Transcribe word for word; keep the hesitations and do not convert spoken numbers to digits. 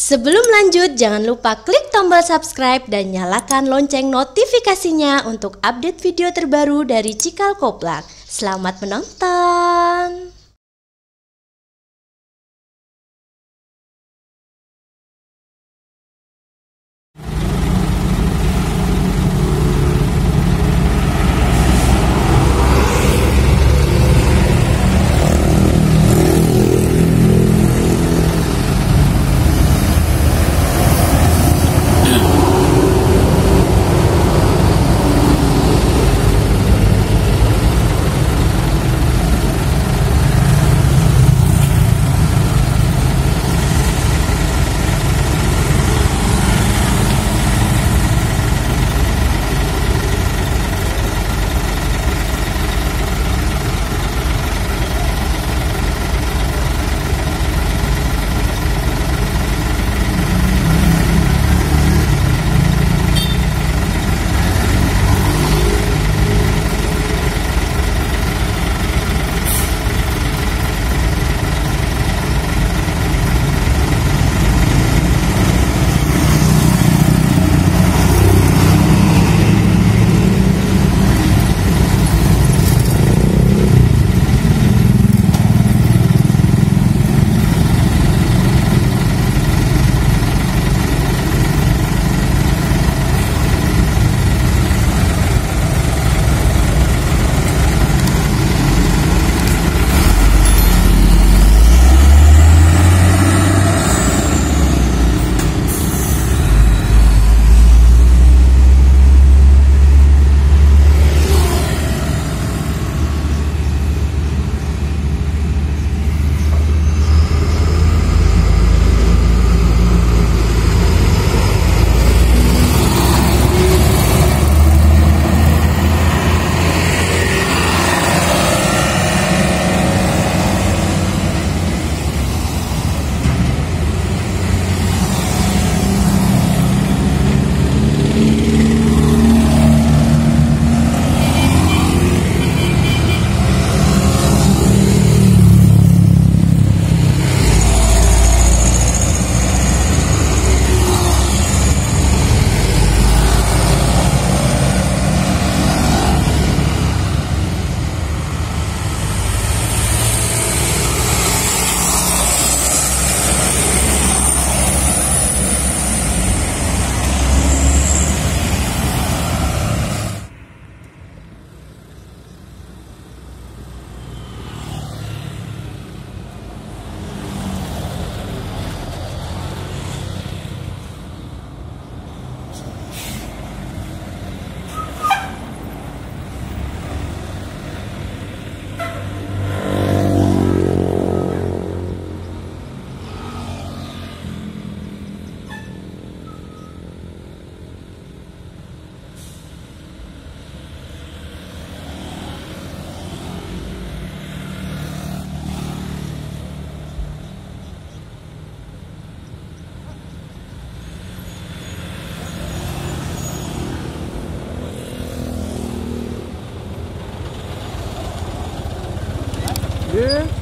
Sebelum lanjut, jangan lupa klik tombol subscribe dan nyalakan lonceng notifikasinya untuk update video terbaru dari Cikal Koplak. Selamat menonton! Yeah.